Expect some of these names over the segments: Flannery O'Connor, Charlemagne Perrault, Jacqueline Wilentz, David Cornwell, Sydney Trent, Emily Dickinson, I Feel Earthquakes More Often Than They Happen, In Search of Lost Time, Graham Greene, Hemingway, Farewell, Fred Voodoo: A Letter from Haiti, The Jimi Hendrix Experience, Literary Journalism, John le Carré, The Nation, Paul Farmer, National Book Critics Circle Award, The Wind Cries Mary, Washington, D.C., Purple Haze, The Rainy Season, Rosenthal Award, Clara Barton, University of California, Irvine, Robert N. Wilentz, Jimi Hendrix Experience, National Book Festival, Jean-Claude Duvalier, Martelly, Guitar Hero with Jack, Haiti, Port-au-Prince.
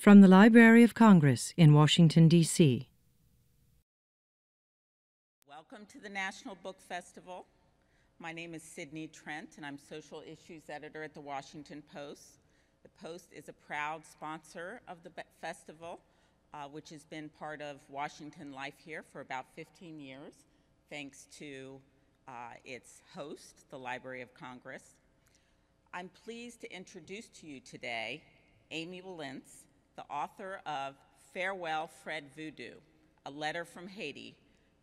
From the Library of Congress in Washington, D.C. Welcome to the National Book Festival. My name is Sydney Trent, and I'm Social Issues Editor at The Washington Post. The Post is a proud sponsor of the festival, which has been part of Washington life here for about 15 years, thanks to its host, the Library of Congress. I'm pleased to introduce to you today Amy Wilentz, the author of Farewell, Fred Voodoo: A Letter from Haiti,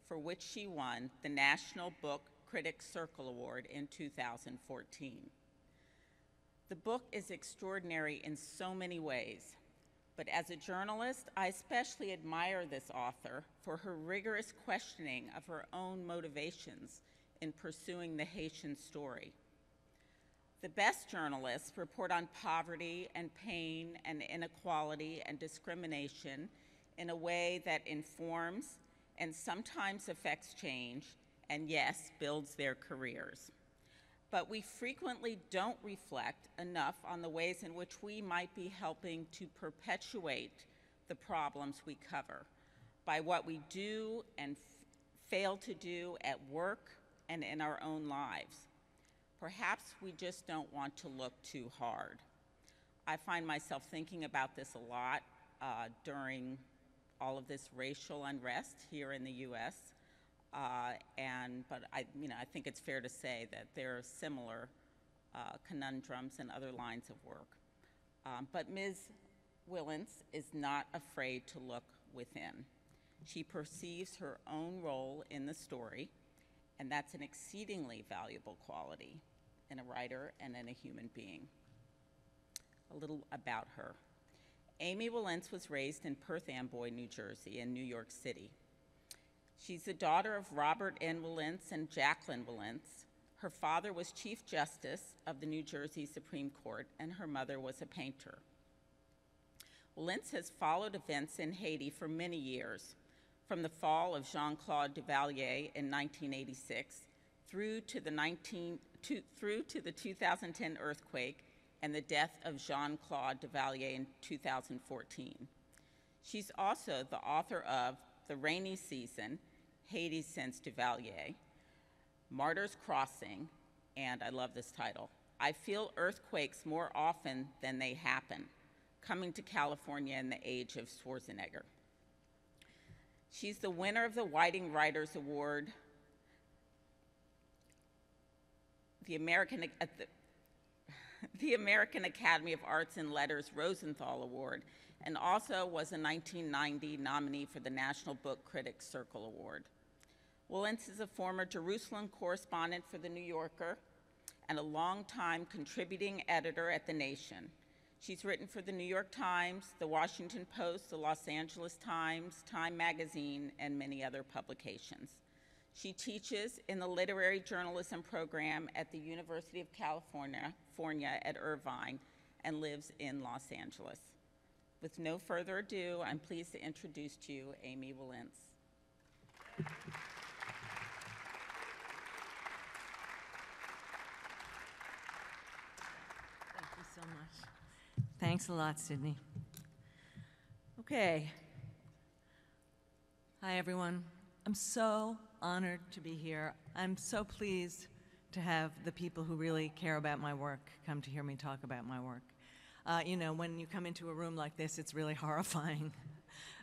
for which she won the National Book Critics Circle Award in 2014. The book is extraordinary in so many ways, but as a journalist, I especially admire this author for her rigorous questioning of her own motivations in pursuing the Haitian story. The best journalists report on poverty and pain and inequality and discrimination in a way that informs and sometimes affects change and, yes, builds their careers. But we frequently don't reflect enough on the ways in which we might be helping to perpetuate the problems we cover by what we do and fail to do at work and in our own lives. Perhaps we just don't want to look too hard. I find myself thinking about this a lot during all of this racial unrest here in the U.S. But I think it's fair to say that there are similar conundrums in other lines of work. But Ms. Wilentz is not afraid to look within. She perceives her own role in the story, and that's an exceedingly valuable quality in a writer and in a human being. A little about her. Amy Wilentz was raised in Perth Amboy, New Jersey, in New York City. She's the daughter of Robert N. Wilentz and Jacqueline Wilentz. Her father was Chief Justice of the New Jersey Supreme Court, and her mother was a painter. Wilentz has followed events in Haiti for many years, from the fall of Jean-Claude Duvalier in 1986 through to the 2010 earthquake and the death of Jean-Claude Duvalier in 2014. She's also the author of The Rainy Season, Haiti Since Duvalier, Martyr's Crossing, and I love this title, I Feel Earthquakes More Often Than They Happen, Coming to California in the Age of Schwarzenegger. She's the winner of the Whiting Writers Award, the American Academy of Arts and Letters Rosenthal Award, and also was a 1990 nominee for the National Book Critics Circle Award. Wilentz is a former Jerusalem correspondent for The New Yorker and a longtime contributing editor at The Nation. She's written for the New York Times, the Washington Post, the Los Angeles Times, Time Magazine, and many other publications. She teaches in the Literary Journalism program at the University of California at Irvine and lives in Los Angeles. With no further ado, I'm pleased to introduce to you Amy Wilentz. Thank you so much. Thanks a lot, Sydney. Okay. Hi, everyone. I'm so honored to be here. I'm so pleased to have the people who really care about my work come to hear me talk about my work. You know, when you come into a room like this, it's really horrifying,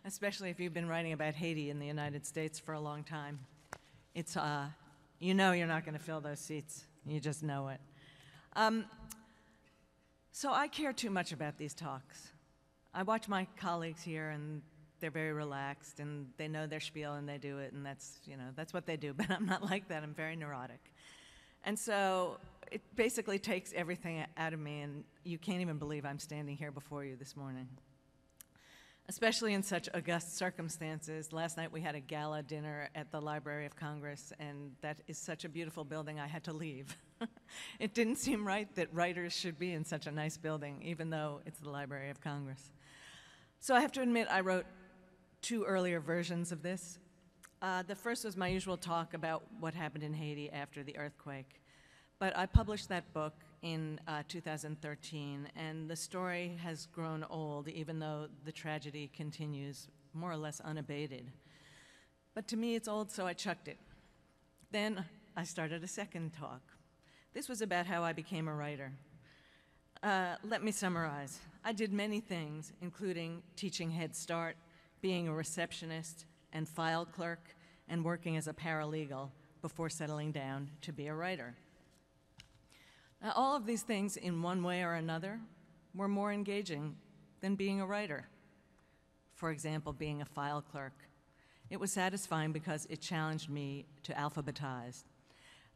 especially if you've been writing about Haiti in the United States for a long time. It's, you know you're not going to fill those seats. You just know it. So I care too much about these talks. I watch my colleagues here, and they're very relaxed, and they know their spiel, and they do it, and that's, you know, that's what they do. But I'm not like that. I'm very neurotic. And so it basically takes everything out of me, and you can't even believe I'm standing here before you this morning, especially in such august circumstances. Last night we had a gala dinner at the Library of Congress, and that is such a beautiful building, I had to leave. It didn't seem right that writers should be in such a nice building, even though it's the Library of Congress. So I have to admit, I wrote two earlier versions of this. The first was my usual talk about what happened in Haiti after the earthquake. But I published that book in 2013, and the story has grown old, even though the tragedy continues more or less unabated. But to me, it's old, so I chucked it. Then I started a second talk. This was about how I became a writer. Let me summarize. I did many things, including teaching Head Start, being a receptionist, and file clerk, and working as a paralegal before settling down to be a writer. Now, all of these things, in one way or another, were more engaging than being a writer. For example, being a file clerk. It was satisfying because it challenged me to alphabetize.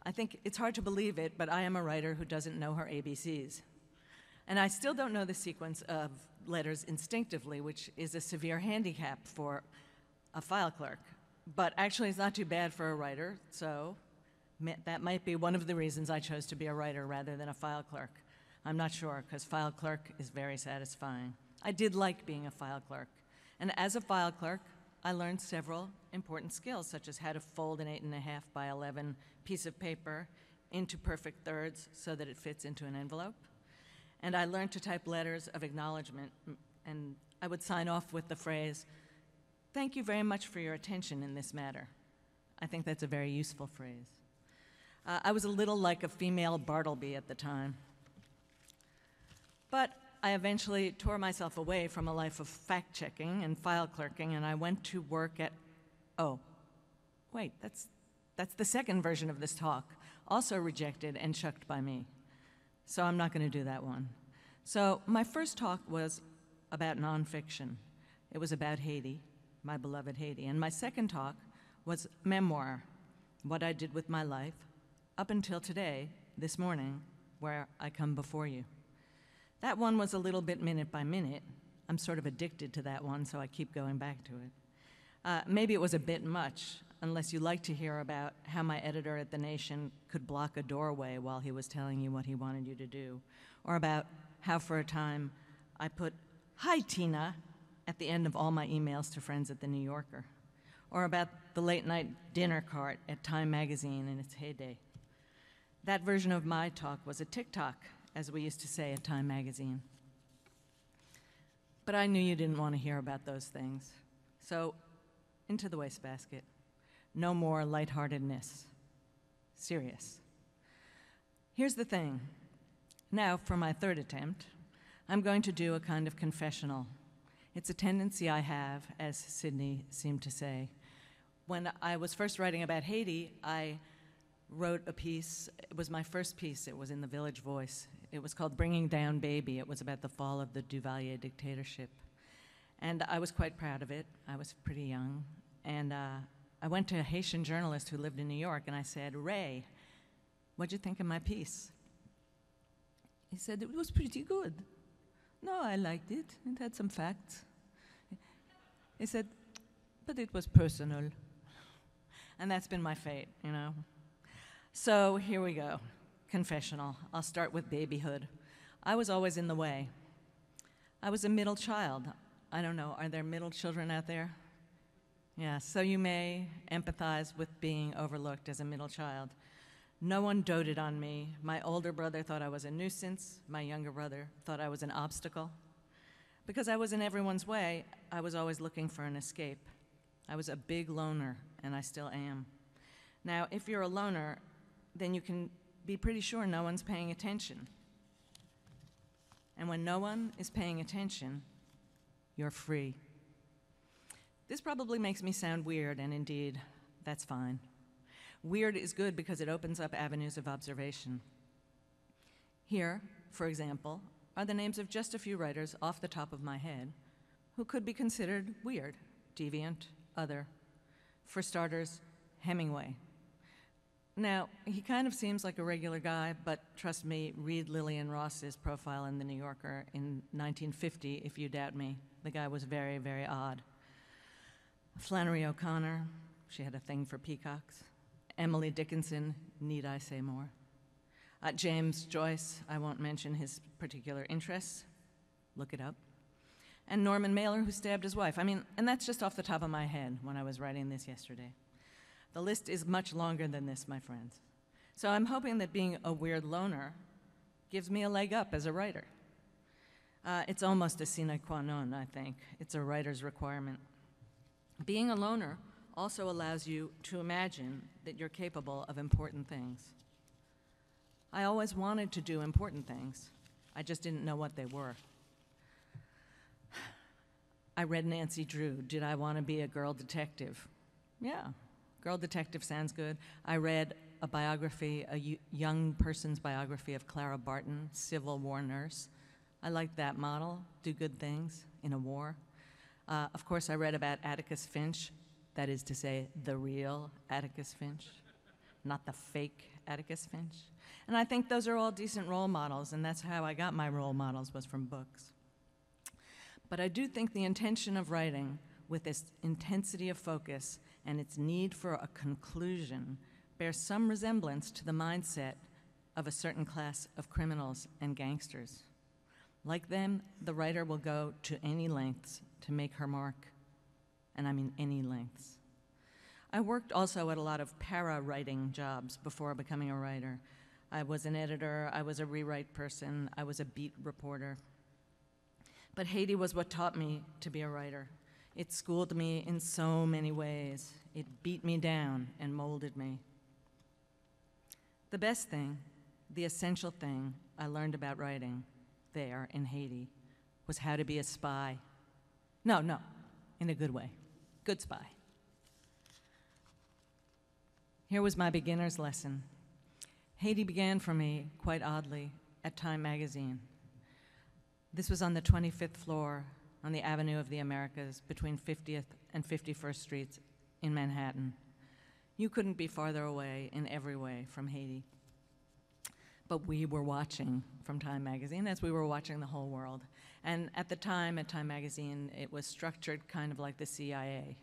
I think it's hard to believe it, but I am a writer who doesn't know her ABCs. And I still don't know the sequence of letters instinctively, which is a severe handicap for a file clerk. But actually, it's not too bad for a writer, so that might be one of the reasons I chose to be a writer rather than a file clerk. I'm not sure, because file clerk is very satisfying. I did like being a file clerk. And as a file clerk, I learned several important skills, such as how to fold an 8.5 by 11 piece of paper into perfect thirds so that it fits into an envelope. And I learned to type letters of acknowledgement, and I would sign off with the phrase, "Thank you very much for your attention in this matter." I think that's a very useful phrase. I was a little like a female Bartleby at the time. But I eventually tore myself away from a life of fact-checking and file clerking, and I went to work at, oh, wait, that's the second version of this talk, also rejected and chucked by me. So I'm not going to do that one. So my first talk was about nonfiction. It was about Haiti, my beloved Haiti. And my second talk was memoir, what I did with my life up until today, this morning, where I come before you. That one was a little bit minute by minute. I'm sort of addicted to that one, so I keep going back to it. Maybe it was a bit much, unless you like to hear about how my editor at The Nation could block a doorway while he was telling you what he wanted you to do, or about how for a time I put, "Hi, Tina," at the end of all my emails to friends at The New Yorker, or about the late-night dinner cart at Time magazine in its heyday. That version of my talk was a TikTok, as we used to say at Time magazine. But I knew you didn't want to hear about those things. So into the wastebasket. No more lightheartedness. Serious. Here's the thing. Now, for my third attempt, I'm going to do a kind of confessional. It's a tendency I have, as Sydney seemed to say. When I was first writing about Haiti, I wrote a piece. It was my first piece. It was in the Village Voice. It was called "Bringing Down Baby." It was about the fall of the Duvalier dictatorship. And I was quite proud of it. I was pretty young. And I went to a Haitian journalist who lived in New York, and I said, "Ray, what'd you think of my piece?" He said, "It was pretty good. No, I liked it. It had some facts." He said, "But it was personal." And that's been my fate, you know. So here we go, confessional. I'll start with babyhood. I was always in the way. I was a middle child. I don't know, are there middle children out there? Yeah, so you may empathize with being overlooked as a middle child. No one doted on me. My older brother thought I was a nuisance. My younger brother thought I was an obstacle. Because I was in everyone's way, I was always looking for an escape. I was a big loner, and I still am. Now, if you're a loner, then you can be pretty sure no one's paying attention. And when no one is paying attention, you're free. This probably makes me sound weird, and indeed, that's fine. Weird is good because it opens up avenues of observation. Here, for example, are the names of just a few writers off the top of my head who could be considered weird, deviant, other. For starters, Hemingway. Now, he kind of seems like a regular guy, but trust me, read Lillian Ross's profile in The New Yorker in 1950, if you doubt me. The guy was very, very odd. Flannery O'Connor, she had a thing for peacocks. Emily Dickinson, need I say more? James Joyce, I won't mention his particular interests. Look it up. And Norman Mailer, who stabbed his wife. I mean, and that's just off the top of my head when I was writing this yesterday. The list is much longer than this, my friends. So I'm hoping that being a weird loner gives me a leg up as a writer. It's almost a sine qua non, I think. It's a writer's requirement. Being a loner also allows you to imagine that you're capable of important things. I always wanted to do important things. I just didn't know what they were. I read Nancy Drew. Did I want to be a girl detective? Yeah, girl detective sounds good. I read a biography, a young person's biography of Clara Barton, Civil War nurse. I liked that model, do good things in a war. Of course, I read about Atticus Finch, that is to say, the real Atticus Finch, not the fake Atticus Finch. And I think those are all decent role models, and that's how I got my role models, was from books. But I do think the intention of writing, with its intensity of focus and its need for a conclusion, bears some resemblance to the mindset of a certain class of criminals and gangsters. Like them, the writer will go to any lengths to make her mark, and I mean any lengths. I worked also at a lot of para-writing jobs before becoming a writer. I was an editor, I was a rewrite person, I was a beat reporter. But Haiti was what taught me to be a writer. It schooled me in so many ways. It beat me down and molded me. The best thing, the essential thing I learned about writing there in Haiti was how to be a spy. No, in a good way, good spy. Here was my beginner's lesson. Haiti began for me, quite oddly, at Time magazine. This was on the 25th floor on the Avenue of the Americas between 50th and 51st Streets in Manhattan. You couldn't be farther away in every way from Haiti. But we were watching from Time magazine as we were watching the whole world. And at the time, at Time magazine, it was structured kind of like the CIA.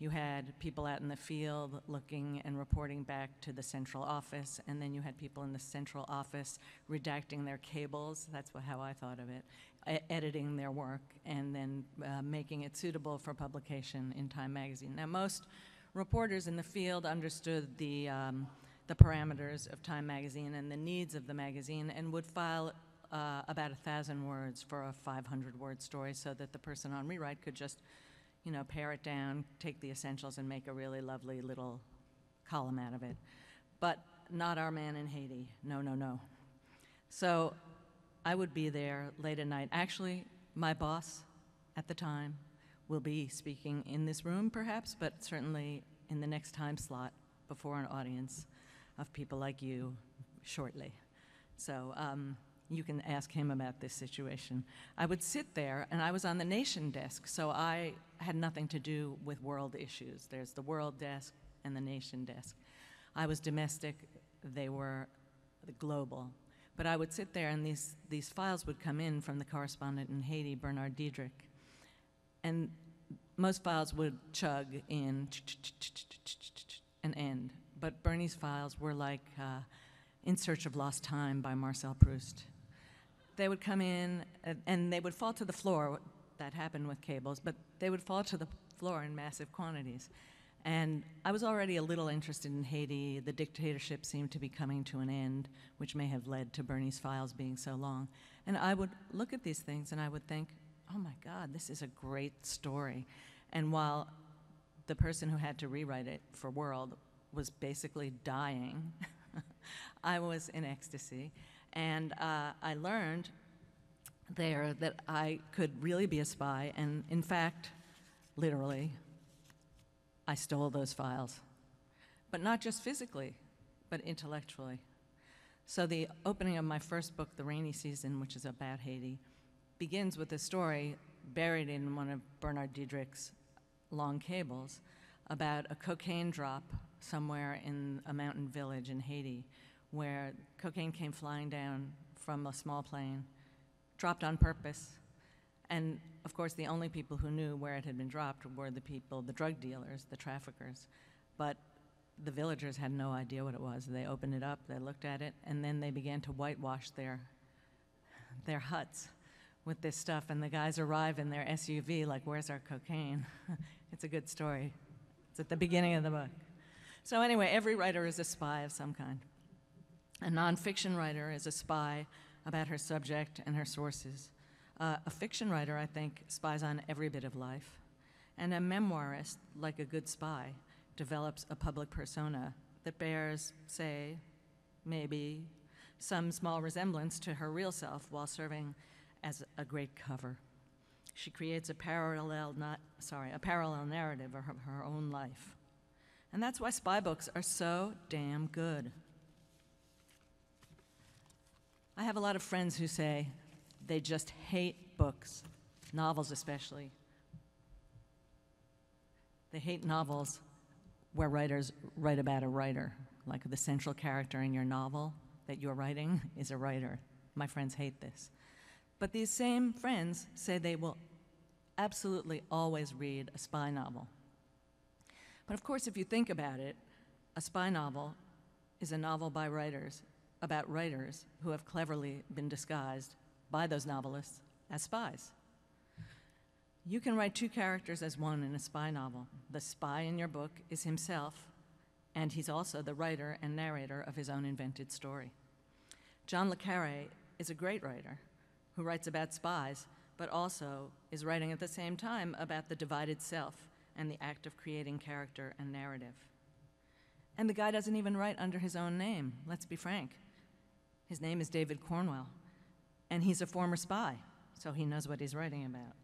You had people out in the field looking and reporting back to the central office, and then you had people in the central office redacting their cables, that's how I thought of it, editing their work, and then making it suitable for publication in Time magazine. Now, most reporters in the field understood the parameters of Time magazine and the needs of the magazine, and would file about 1,000 words for a 500-word story so that the person on rewrite could just, you know, pare it down, take the essentials, and make a really lovely little column out of it. But not our man in Haiti. No, no, no. So I would be there late at night. Actually, my boss at the time will be speaking in this room, perhaps, but certainly in the next time slot before an audience of people like you shortly. So you can ask him about this situation. I would sit there, and I was on the Nation desk, so I had nothing to do with world issues. There's the world desk and the Nation desk. I was domestic, they were global. But I would sit there, and these files would come in from the correspondent in Haiti, Bernard Diedrich. And most files would chug in and end. But Bernie's files were like In Search of Lost Time by Marcel Proust. They would come in, and they would fall to the floor. That happened with cables, but they would fall to the floor in massive quantities. And I was already a little interested in Haiti. The dictatorship seemed to be coming to an end, which may have led to Bernie's files being so long. And I would look at these things, and I would think, oh my God, this is a great story. And while the person who had to rewrite it for World was basically dying, I was in ecstasy. And I learned there that I could really be a spy, and in fact, literally, I stole those files. But not just physically, but intellectually. So the opening of my first book, The Rainy Season, which is about Haiti, begins with a story buried in one of Bernard Diedrich's long cables about a cocaine drop somewhere in a mountain village in Haiti, where cocaine came flying down from a small plane, dropped on purpose. And of course, the only people who knew where it had been dropped were the people, the drug dealers, the traffickers. But the villagers had no idea what it was. They opened it up, they looked at it, and then they began to whitewash their huts with this stuff. And the guys arrive in their SUV like, where's our cocaine? It's a good story. It's at the beginning of the book. So anyway, every writer is a spy of some kind. A nonfiction writer is a spy about her subject and her sources. A fiction writer, I think, spies on every bit of life. And a memoirist, like a good spy, develops a public persona that bears, say, maybe, some small resemblance to her real self while serving as a great cover. She creates a parallel narrative of her own life. And that's why spy books are so damn good. I have a lot of friends who say they just hate books, novels especially. They hate novels where writers write about a writer, like the central character in your novel that you're writing is a writer. My friends hate this. But these same friends say they will absolutely always read a spy novel. But of course, if you think about it, a spy novel is a novel by writers, about writers who have cleverly been disguised by those novelists as spies. You can write two characters as one in a spy novel. The spy in your book is himself, and he's also the writer and narrator of his own invented story. John le Carré is a great writer who writes about spies, but also is writing at the same time about the divided self and the act of creating character and narrative. And the guy doesn't even write under his own name, let's be frank. His name is David Cornwell, and he's a former spy, so he knows what he's writing about.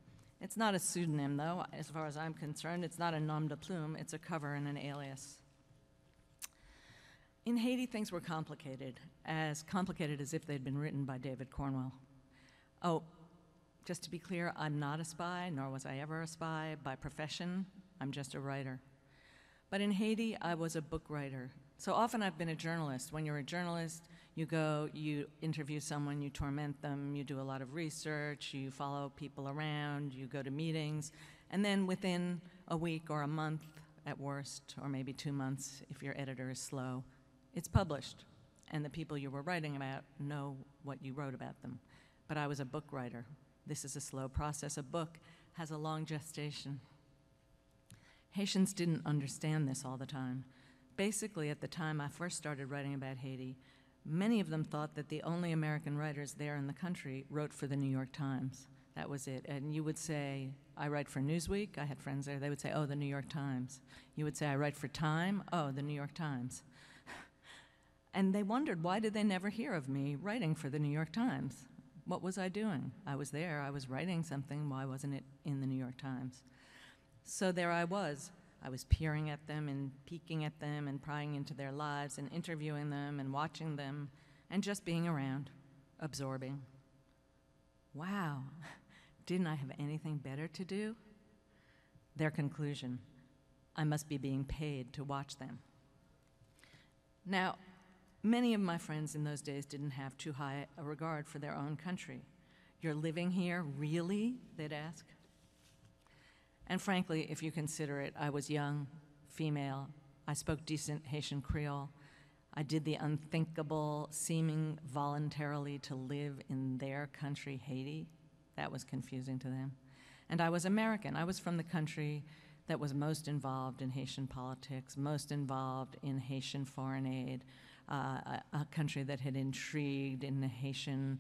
It's not a pseudonym, though, as far as I'm concerned. It's not a nom de plume, it's a cover and an alias. In Haiti, things were complicated as if they'd been written by David Cornwell. Oh, just to be clear, I'm not a spy, nor was I ever a spy. By profession, I'm just a writer. But in Haiti, I was a book writer. So often I've been a journalist. When you're a journalist, you go, you interview someone, you torment them, you do a lot of research, you follow people around, you go to meetings, and then within a week or a month at worst, or maybe 2 months if your editor is slow, it's published, and the people you were writing about know what you wrote about them. But I was a book writer. This is a slow process. A book has a long gestation. Haitians didn't understand this all the time. Basically, at the time I first started writing about Haiti, many of them thought that the only American writers there in the country wrote for the New York Times. That was it. And you would say, I write for Newsweek. I had friends there. They would say, oh, the New York Times. You would say, I write for Time. Oh, the New York Times. And they wondered, why did they never hear of me writing for the New York Times? What was I doing? I was there. I was writing something. Why wasn't it in the New York Times? So there I was. I was peering at them and peeking at them and prying into their lives and interviewing them and watching them and just being around, absorbing. Wow, didn't I have anything better to do? Their conclusion, I must be being paid to watch them. Now, many of my friends in those days didn't have too high a regard for their own country. You're living here, really? They'd ask. And frankly, if you consider it, I was young, female, I spoke decent Haitian Creole, I did the unthinkable, seeming voluntarily to live in their country, Haiti. That was confusing to them. And I was American. I was from the country that was most involved in Haitian politics, most involved in Haitian foreign aid, a country that had intrigued in the Haitian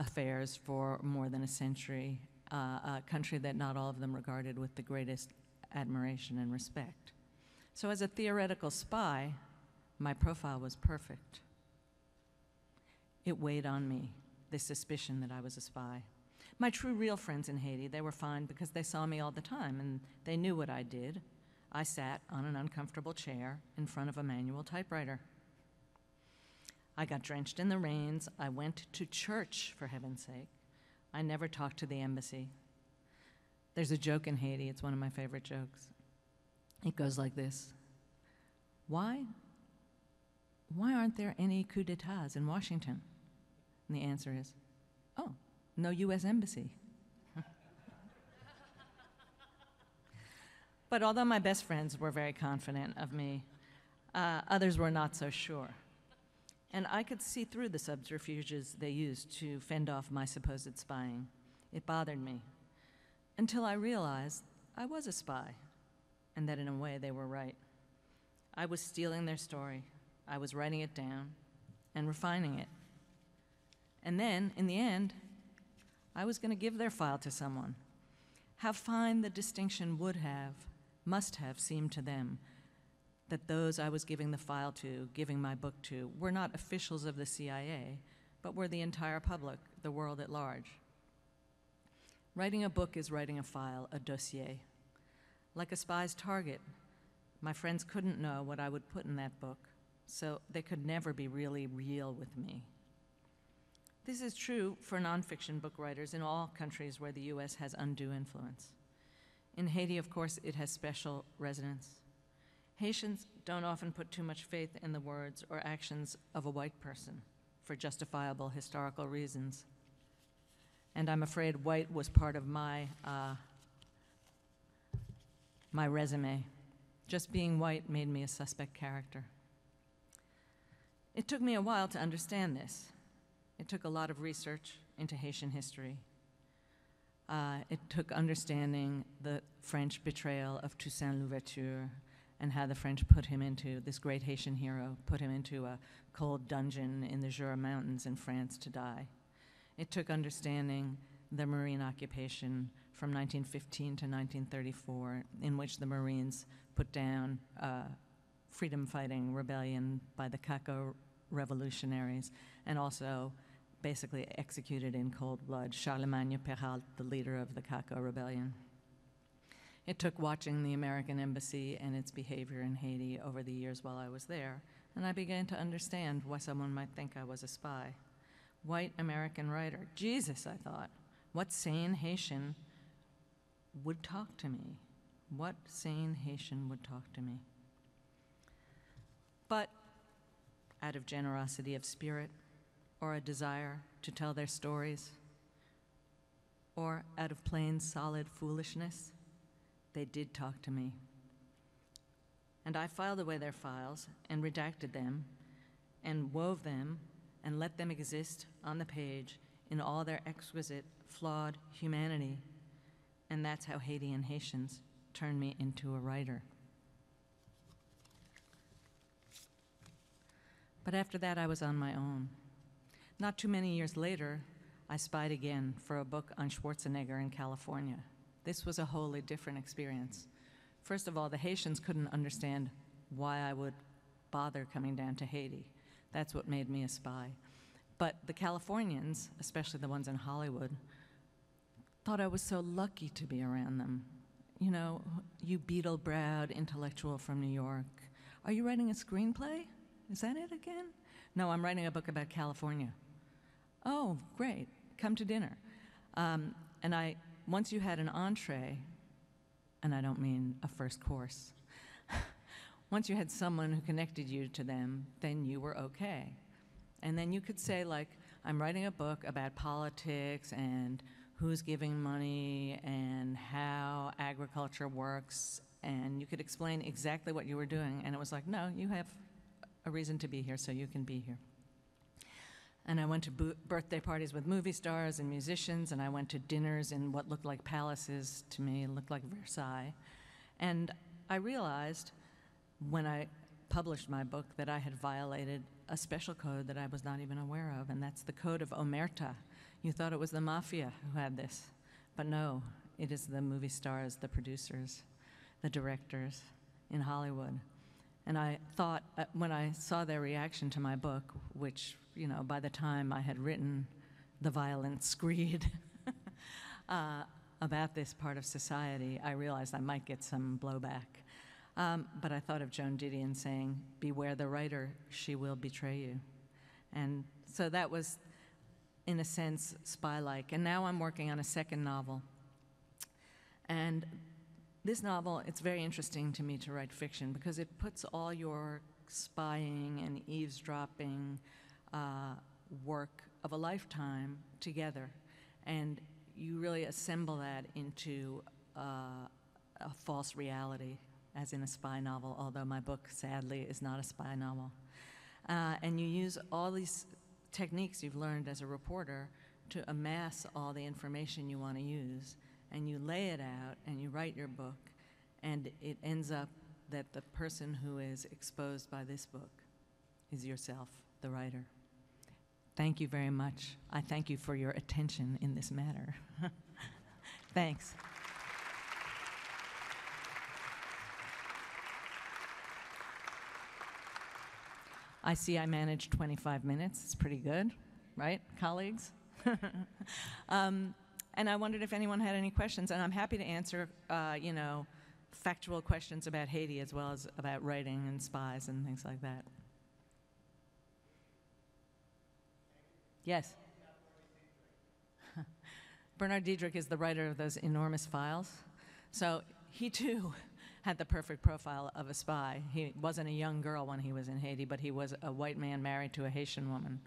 affairs for more than a century. A country that not all of them regarded with the greatest admiration and respect. So as a theoretical spy, my profile was perfect. It weighed on me, this suspicion that I was a spy. My true real friends in Haiti, they were fine because they saw me all the time and they knew what I did. I sat on an uncomfortable chair in front of a manual typewriter. I got drenched in the rains. I went to church, for heaven's sake. I never talked to the embassy. There's a joke in Haiti, it's one of my favorite jokes. It goes like this. Why aren't there any coups d'etats in Washington? And the answer is, oh, no US embassy. But although my best friends were very confident of me, others were not so sure. And I could see through the subterfuges they used to fend off my supposed spying. It bothered me, until I realized I was a spy, and that in a way they were right. I was stealing their story, I was writing it down, and refining it. And then, in the end, I was going to give their file to someone. How fine the distinction would have, must have seemed to them, that those I was giving the file to, giving my book to, were not officials of the CIA, but were the entire public, the world at large. Writing a book is writing a file, a dossier. Like a spy's target, my friends couldn't know what I would put in that book, so they could never be really real with me. This is true for nonfiction book writers in all countries where the US has undue influence. In Haiti, of course, it has special resonance. Haitians don't often put too much faith in the words or actions of a white person for justifiable historical reasons. And I'm afraid white was part of my, my resume. Just being white made me a suspect character. It took me a while to understand this. It took a lot of research into Haitian history. It took understanding the French betrayal of Toussaint Louverture and how the French put him into, this great Haitian hero, put him into a cold dungeon in the Jura Mountains in France to die. It took understanding the Marine occupation from 1915 to 1934, in which the Marines put down freedom-fighting rebellion by the Caco revolutionaries, and also basically executed in cold blood Charlemagne Perrault, the leader of the Caco rebellion. It took watching the American embassy and its behavior in Haiti over the years while I was there, and I began to understand why someone might think I was a spy. White American writer. Jesus, I thought, what sane Haitian would talk to me? What sane Haitian would talk to me? But out of generosity of spirit, or a desire to tell their stories, or out of plain solid foolishness, they did talk to me. And I filed away their files and redacted them and wove them and let them exist on the page in all their exquisite, flawed humanity. And that's how Haiti and Haitians turned me into a writer. But after that, I was on my own. Not too many years later, I spied again for a book on Schwarzenegger in California. This was a wholly different experience. First of all, the Haitians couldn't understand why I would bother coming down to Haiti. That's what made me a spy. But the Californians, especially the ones in Hollywood, thought I was so lucky to be around them. You know, you beetle-browed intellectual from New York. Are you writing a screenplay? Is that it again? No, I'm writing a book about California. Oh, great, come to dinner. Once you had an entree, and I don't mean a first course, once you had someone who connected you to them, then you were okay. And then you could say, like, I'm writing a book about politics and who's giving money and how agriculture works, and you could explain exactly what you were doing, and it was like, no, you have a reason to be here, so you can be here. And I went to birthday parties with movie stars and musicians, and I went to dinners in what looked like palaces to me, looked like Versailles. And I realized when I published my book that I had violated a special code that I was not even aware of, and that's the code of omerta. You thought it was the mafia who had this, but no, it is the movie stars, the producers, the directors in Hollywood. And I thought, when I saw their reaction to my book, which, you know, by the time I had written The Violent Screed about this part of society, I realized I might get some blowback. But I thought of Joan Didion saying, beware the writer, she will betray you. And so that was, in a sense, spy-like. And now I'm working on a second novel. And this novel, it's very interesting to me to write fiction because it puts all your spying and eavesdropping work of a lifetime together. And you really assemble that into a false reality, as in a spy novel, although my book, sadly, is not a spy novel. And you use all these techniques you've learned as a reporter to amass all the information you want to use, and you lay it out, and you write your book, and it ends up that the person who is exposed by this book is yourself, the writer. Thank you very much. I thank you for your attention in this matter. Thanks. I see I managed 25 minutes. It's pretty good, right, colleagues? And I wondered if anyone had any questions, and I'm happy to answer, you know, factual questions about Haiti as well as about writing and spies and things like that. Yes? Bernard Diedrich is the writer of those enormous files. So he, too, had the perfect profile of a spy. He wasn't a young girl when he was in Haiti, but he was a white man married to a Haitian woman,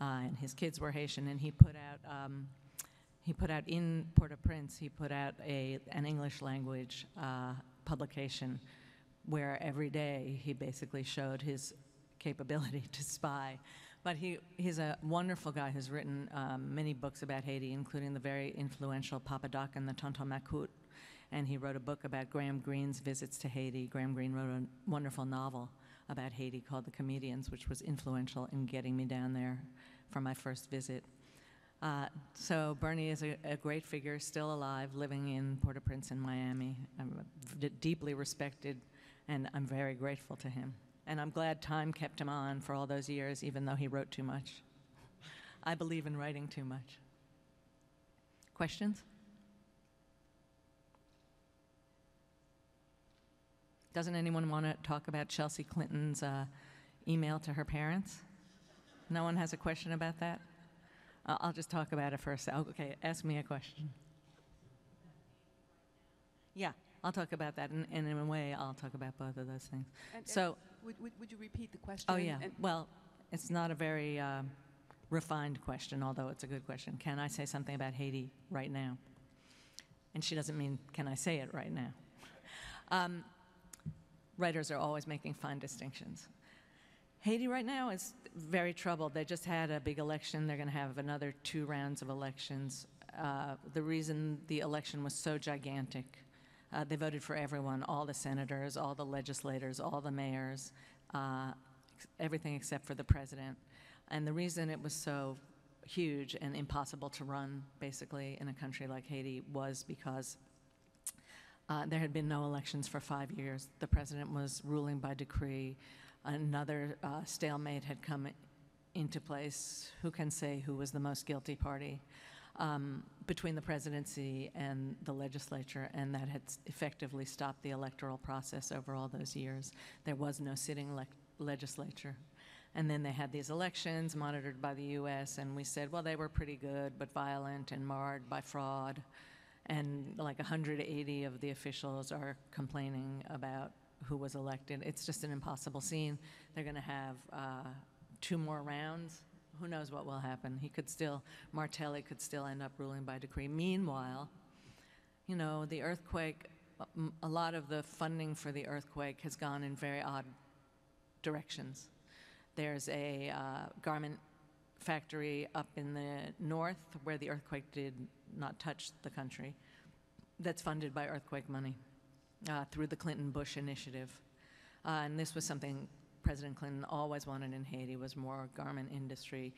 and his kids were Haitian. And he put out in Port-au-Prince, he put out an English language publication where every day he basically showed his capability to spy. But he's a wonderful guy who's written many books about Haiti, including the very influential Papadoc and the Tonton Macoute. And he wrote a book about Graham Greene's visits to Haiti. Graham Greene wrote a wonderful novel about Haiti called The Comedians, which was influential in getting me down there for my first visit. So Bernie is a great figure, still alive, living in Port-au-Prince in Miami. I'm deeply respected, and I'm very grateful to him. And I'm glad time kept him on for all those years, even though he wrote too much. I believe in writing too much. Questions? Doesn't anyone want to talk about Chelsea Clinton's email to her parents? No one has a question about that? I'll just talk about it first. Okay, ask me a question. Yeah, I'll talk about that, and in a way, I'll talk about both of those things. And so, would you repeat the question? Oh yeah, well, it's not a very refined question, although it's a good question. Can I say something about Haiti right now? And she doesn't mean, can I say it right now? Writers are always making fine distinctions. Haiti right now is very troubled. They just had a big election. They're going to have another 2 rounds of elections. The reason the election was so gigantic, they voted for everyone, all the senators, all the legislators, all the mayors, everything except for the president. And the reason it was so huge and impossible to run, basically, in a country like Haiti was because there had been no elections for 5 years. The president was ruling by decree. Another stalemate had come into place. Who can say who was the most guilty party between the presidency and the legislature, and that had effectively stopped the electoral process over all those years. There was no sitting legislature. And then they had these elections monitored by the US, and we said, well, they were pretty good, but violent and marred by fraud. And like 180 of the officials are complaining about who was elected. It's just an impossible scene. They're going to have 2 more rounds. Who knows what will happen? He could still, Martelly could still end up ruling by decree. Meanwhile, you know, the earthquake, a lot of the funding for the earthquake has gone in very odd directions. There's a garment factory up in the north where the earthquake did not touch the country, that's funded by earthquake money through the Clinton-Bush initiative. And this was something President Clinton always wanted in Haiti, was more garment industry.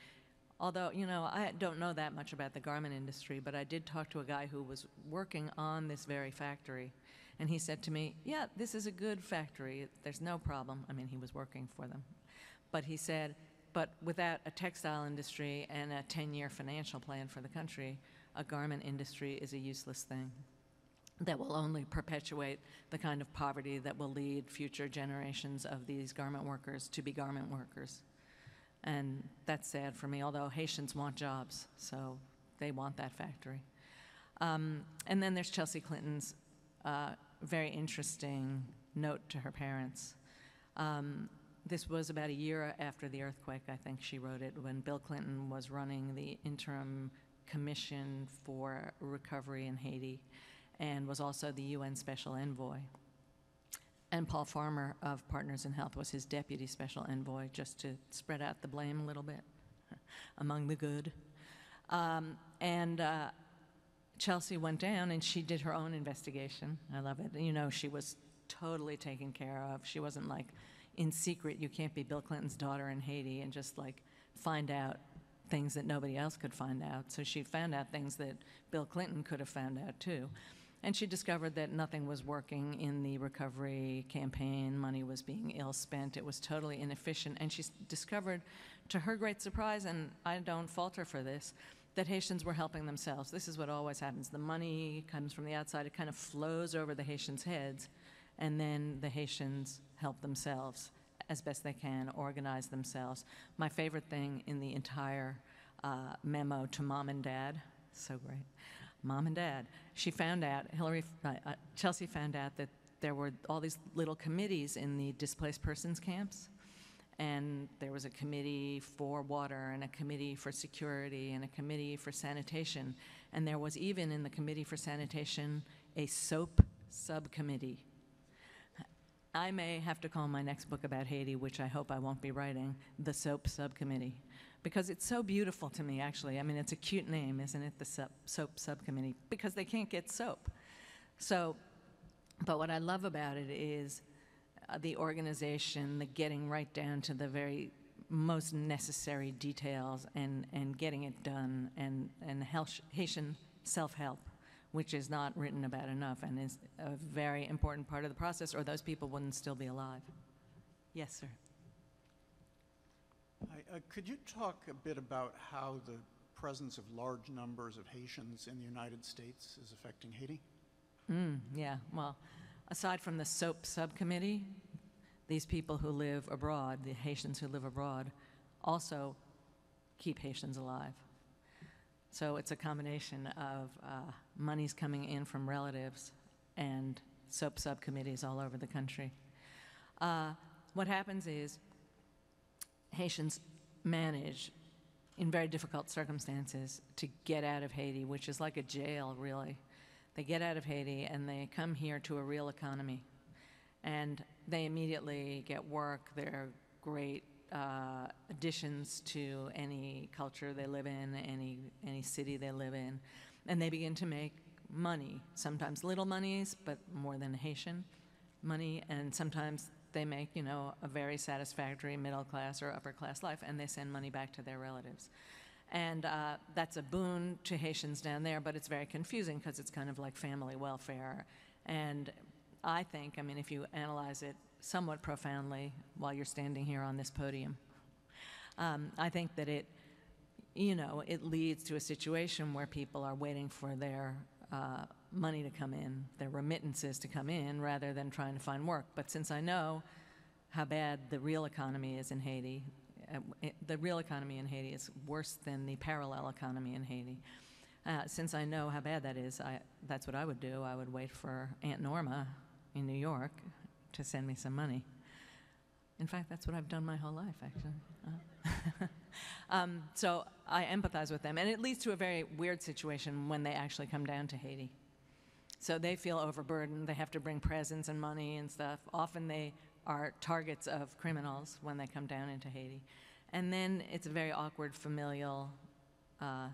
Although, you know, I don't know that much about the garment industry, but I did talk to a guy who was working on this very factory, and he said to me, yeah, this is a good factory, there's no problem. I mean, he was working for them. But he said, but without a textile industry and a 10-year financial plan for the country, a garment industry is a useless thing that will only perpetuate the kind of poverty that will lead future generations of these garment workers to be garment workers. And that's sad for me, although Haitians want jobs, so they want that factory. And then there's Chelsea Clinton's very interesting note to her parents. This was about a year after the earthquake, I think she wrote it, when Bill Clinton was running the interim commission for recovery in Haiti and was also the UN special envoy. And Paul Farmer of Partners in Health was his deputy special envoy, just to spread out the blame a little bit among the good. Chelsea went down and she did her own investigation. I love it. You know, she was totally taken care of. She wasn't like, in secret, you can't be Bill Clinton's daughter in Haiti and just like find out things that nobody else could find out. So she found out things that Bill Clinton could have found out too. And she discovered that nothing was working in the recovery campaign. Money was being ill-spent. It was totally inefficient. And she discovered, to her great surprise, and I don't fault her for this, that Haitians were helping themselves. This is what always happens. The money comes from the outside. It kind of flows over the Haitians' heads. And then the Haitians help themselves as best they can, organize themselves. My favorite thing in the entire memo to Mom and Dad, so great. Mom and Dad, she found out, Chelsea found out that there were all these little committees in the displaced persons camps, and there was a committee for water, and a committee for security, and a committee for sanitation, and there was even in the committee for sanitation a soap subcommittee. I may have to call my next book about Haiti, which I hope I won't be writing, The Soap Subcommittee, because it's so beautiful to me, actually. I mean, it's a cute name, isn't it, the Soap Subcommittee, because they can't get soap. So, but what I love about it is the organization, the getting right down to the very most necessary details and getting it done, and Haitian self-help, which is not written about enough and is a very important part of the process, or those people wouldn't still be alive. Yes, sir. Hi, could you talk a bit about how the presence of large numbers of Haitians in the United States is affecting Haiti? Yeah, well, aside from the SOAP subcommittee, these people who live abroad, the Haitians who live abroad, also keep Haitians alive. So it's a combination of monies coming in from relatives and soap subcommittees all over the country. What happens is Haitians manage, in very difficult circumstances, to get out of Haiti, which is like a jail, really. They get out of Haiti and they come here to a real economy. And they immediately get work. They're great additions to any culture they live in, any city they live in, and they begin to make money, sometimes little monies, but more than Haitian money, and sometimes they make, you know, a very satisfactory middle class or upper class life, and they send money back to their relatives. And that's a boon to Haitians down there, but it's very confusing because it's kind of like family welfare. And I think, I mean, if you analyze it somewhat profoundly while you're standing here on this podium, I think that it, you know, it leads to a situation where people are waiting for their money to come in, their remittances to come in, rather than trying to find work. But since I know how bad the real economy is in Haiti, the real economy in Haiti is worse than the parallel economy in Haiti. Since I know how bad that is, that's what I would do. I would wait for Aunt Norma in New York to send me some money. In fact, that's what I've done my whole life, actually. So I empathize with them, and it leads to a very weird situation when they actually come down to Haiti. So they feel overburdened. They have to bring presents and money and stuff. Often they are targets of criminals when they come down into Haiti. And then it's a very awkward familial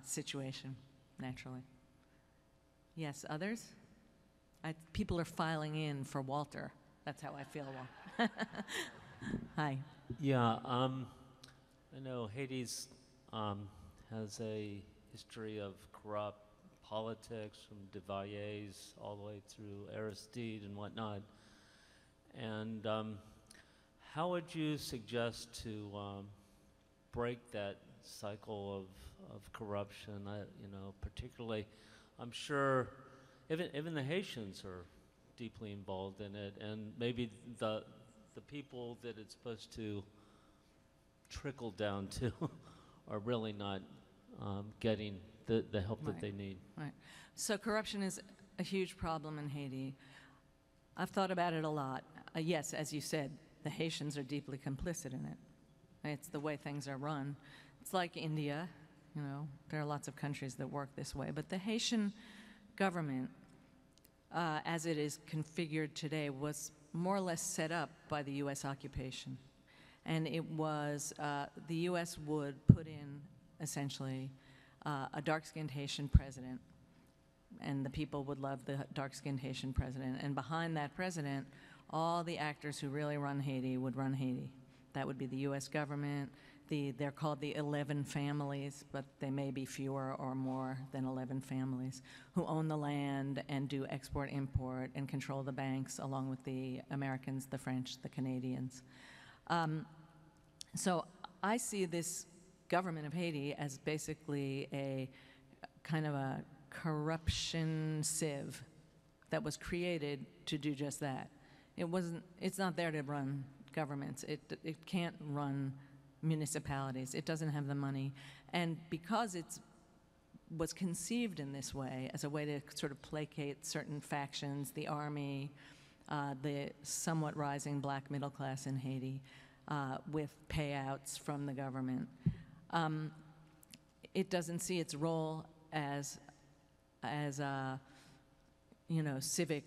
situation, naturally. Yes, others? People are filing in for Walter. That's how I feel. Hi. Yeah, I know Haiti's has a history of corrupt politics from Duvalier's all the way through Aristide and whatnot. And how would you suggest to break that cycle of corruption? You know, particularly, I'm sure even the Haitians are deeply involved in it, and maybe the people that it's supposed to trickle down to are really not getting the help that they need. Right. So corruption is a huge problem in Haiti. I've thought about it a lot. Yes, as you said, the Haitians are deeply complicit in it. It's the way things are run. It's like India, you know. There are lots of countries that work this way, but the Haitian government, as it is configured today, was more or less set up by the U.S. occupation. And it was, the U.S. would put in, essentially, a dark-skinned Haitian president. And the people would love the dark-skinned Haitian president. And behind that president, all the actors who really run Haiti would run Haiti. That would be the U.S. government, they're called the 11 families, but they may be fewer or more than 11 families, who own the land and do export, import, and control the banks, along with the Americans, the French, the Canadians. So I see this government of Haiti as basically a kind of a corruption sieve that was created to do just that. It wasn't, it's not there to run governments. It can't run municipalities. It doesn't have the money. And because it was conceived in this way, as a way to sort of placate certain factions, the army, the somewhat rising black middle class in Haiti, with payouts from the government, it doesn't see its role as a, you know, civic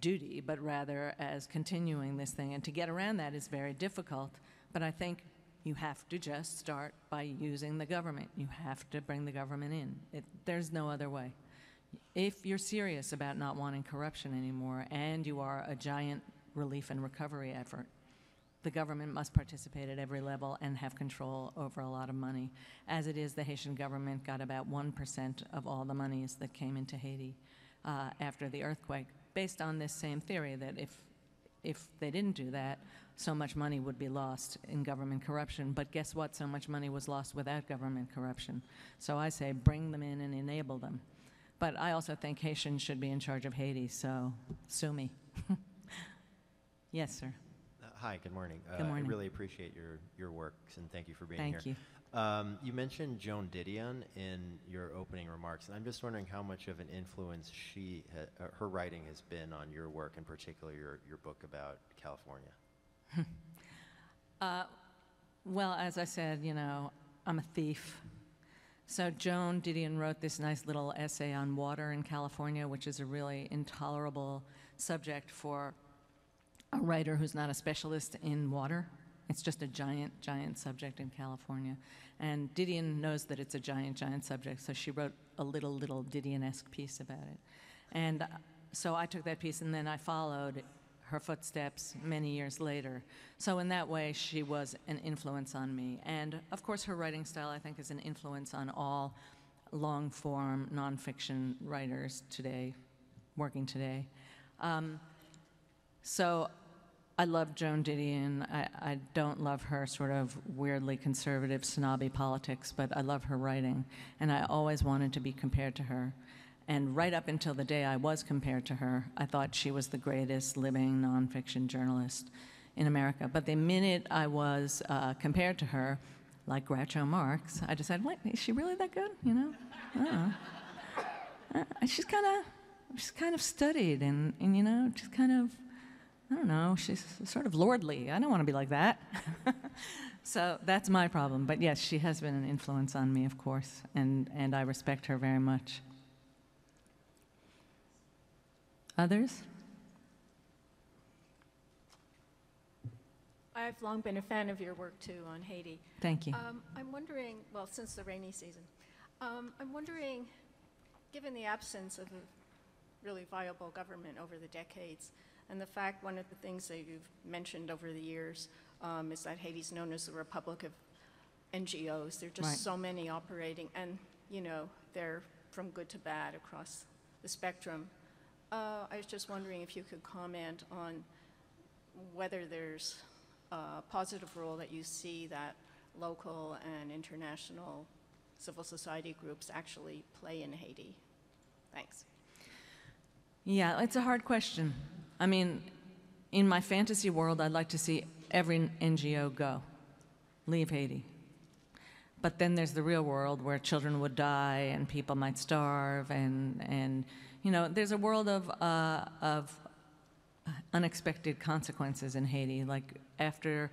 duty, but rather as continuing this thing. And to get around that is very difficult, but I think you have to just start by using the government. You have to bring the government in. There's no other way. If you're serious about not wanting corruption anymore, and you are a giant relief and recovery effort, the government must participate at every level and have control over a lot of money. As it is, the Haitian government got about 1% of all the monies that came into Haiti after the earthquake, based on this same theory that if they didn't do that, so much money would be lost in government corruption. But guess what? So much money was lost without government corruption. So I say bring them in and enable them. But I also think Haitians should be in charge of Haiti, so sue me. Yes, sir. Hi, good morning. Good morning. I really appreciate your work, and thank you for being here. Thank you. You mentioned Joan Didion in your opening remarks, and I'm just wondering how much of an influence she, her writing has been on your work, in particular your book about California. Well, as I said, you know, I'm a thief. So Joan Didion wrote this nice little essay on water in California, which is a really intolerable subject for a writer who's not a specialist in water. It's just a giant, giant subject in California. And Didion knows that it's a giant, giant subject, so she wrote a little Didion-esque piece about it. And so I took that piece, and then I followed her footsteps many years later. So in that way, she was an influence on me. And of course, her writing style, I think, is an influence on all long-form, nonfiction writers today, working today. So I love Joan Didion. I don't love her sort of weirdly conservative, snobby politics, but I love her writing. And I always wanted to be compared to her. And right up until the day I was compared to her, I thought she was the greatest living nonfiction journalist in America. But the minute I was compared to her, like Groucho Marx, I decided, what, is she really that good? You know? I don't know. She's kind of studied and, you know, just kind of, I don't know, she's sort of lordly. I don't want to be like that. So that's my problem. But yes, she has been an influence on me, of course, and I respect her very much. Others? I've long been a fan of your work, too, on Haiti. Thank you. I'm wondering, well, since the rainy season, I'm wondering, given the absence of a really viable government over the decades, and the fact one of the things that you've mentioned over the years is that Haiti's known as the Republic of NGOs. There are just so many operating, and, you know, they're from good to bad across the spectrum. I was just wondering if you could comment on whether there's a positive role that you see that local and international civil society groups actually play in Haiti. Thanks. Yeah, it's a hard question. I mean, in my fantasy world, I'd like to see every NGO go, leave Haiti. But then there's the real world where children would die and people might starve and you know, there's a world of unexpected consequences in Haiti. Like after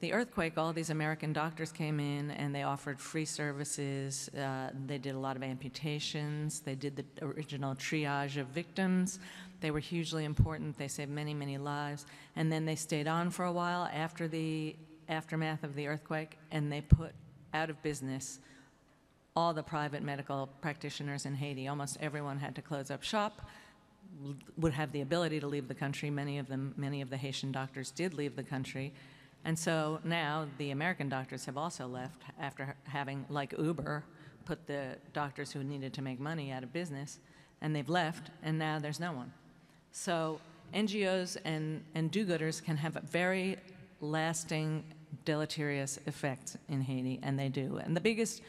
the earthquake, all these American doctors came in and they offered free services. They did a lot of amputations. They did the original triage of victims. They were hugely important. They saved many, many lives. And then they stayed on for a while after the aftermath of the earthquake, and they put out of business all the private medical practitioners in Haiti. Almost everyone had to close up shop, would have the ability to leave the country. Many of the Haitian doctors did leave the country. And so now the American doctors have also left after having, like Uber, put the doctors who needed to make money out of business, and they've left, and now there's no one. So NGOs and do-gooders can have a very lasting, deleterious effects in Haiti, and they do. And the biggest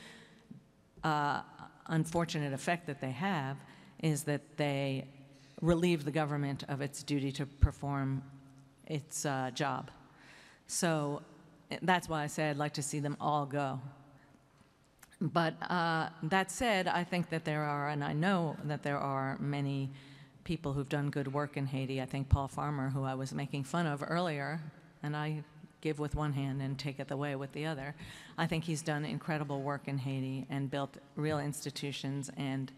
unfortunate effect that they have is that they relieve the government of its duty to perform its job. So that's why I say I'd like to see them all go. But that said, I think that there are, and I know that there are many people who've done good work in Haiti. I think Paul Farmer, who I was making fun of earlier, and I give with one hand and take it away with the other, I think he's done incredible work in Haiti and built real institutions and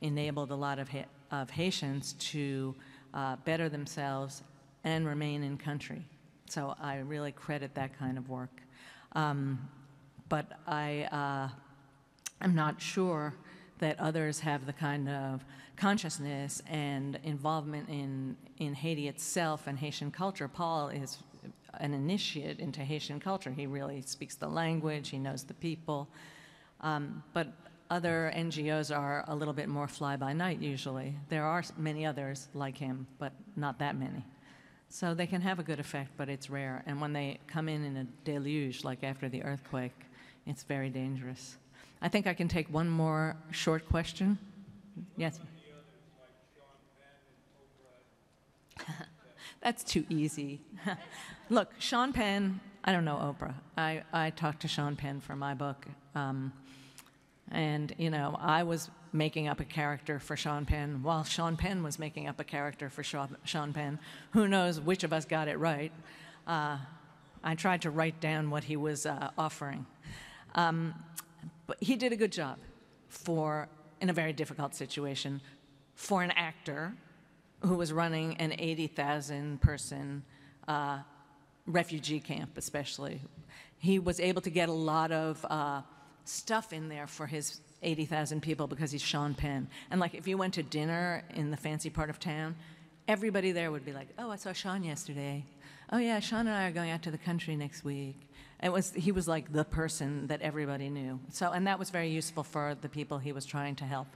enabled a lot of Haitians to better themselves and remain in country. So I really credit that kind of work. But I'm not sure that others have the kind of consciousness and involvement in Haiti itself and Haitian culture. Paul is an initiate into Haitian culture. He really speaks the language, he knows the people. But other NGOs are a little bit more fly-by-night usually. There are many others like him, but not that many. So they can have a good effect, but it's rare. And when they come in a deluge, like after the earthquake, it's very dangerous. I think I can take one more short question. Yes? That's too easy. Look, Sean Penn, I don't know Oprah. I talked to Sean Penn for my book. And, you know, I was making up a character for Sean Penn while Sean Penn was making up a character for Sean Penn. Who knows which of us got it right? I tried to write down what he was offering. But he did a good job in a very difficult situation, for an actor who was running an 80,000 person refugee camp, especially. He was able to get a lot of stuff in there for his 80,000 people because he's Sean Penn. And like if you went to dinner in the fancy part of town, everybody there would be like, oh, I saw Sean yesterday. Oh yeah, Sean and I are going out to the country next week. He was like the person that everybody knew. So, and that was very useful for the people he was trying to help.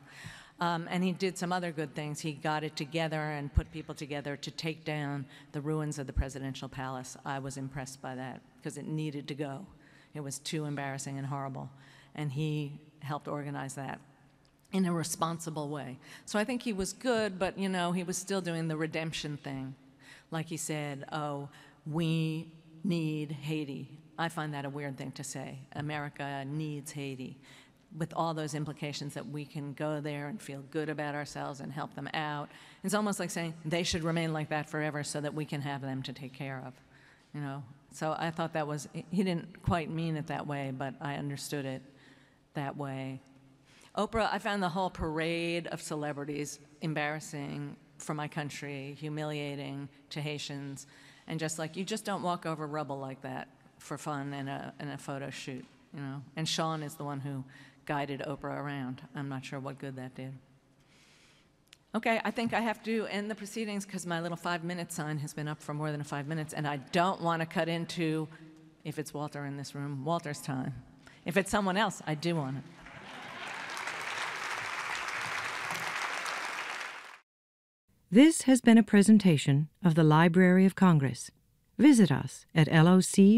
And he did some other good things. He got it together and put people together to take down the ruins of the presidential palace. I was impressed by that because it needed to go. It was too embarrassing and horrible. And he helped organize that in a responsible way. So I think he was good, but you know, he was still doing the redemption thing. Like he said, oh, we need Haiti. I find that a weird thing to say. America needs Haiti, with all those implications that we can go there and feel good about ourselves and help them out. It's almost like saying they should remain like that forever so that we can have them to take care of, you know? So I thought that was, he didn't quite mean it that way, but I understood it that way. Oprah, I found the whole parade of celebrities embarrassing for my country, humiliating to Haitians, and just like, you just don't walk over rubble like that for fun in a photo shoot, you know? And Sean is the one who guided Oprah around. I'm not sure what good that did. Okay, I think I have to end the proceedings because my little 5-minute sign has been up for more than 5 minutes, and I don't want to cut into, if it's Walter in this room, Walter's time. If it's someone else, I do want it. This has been a presentation of the Library of Congress. Visit us at loc.gov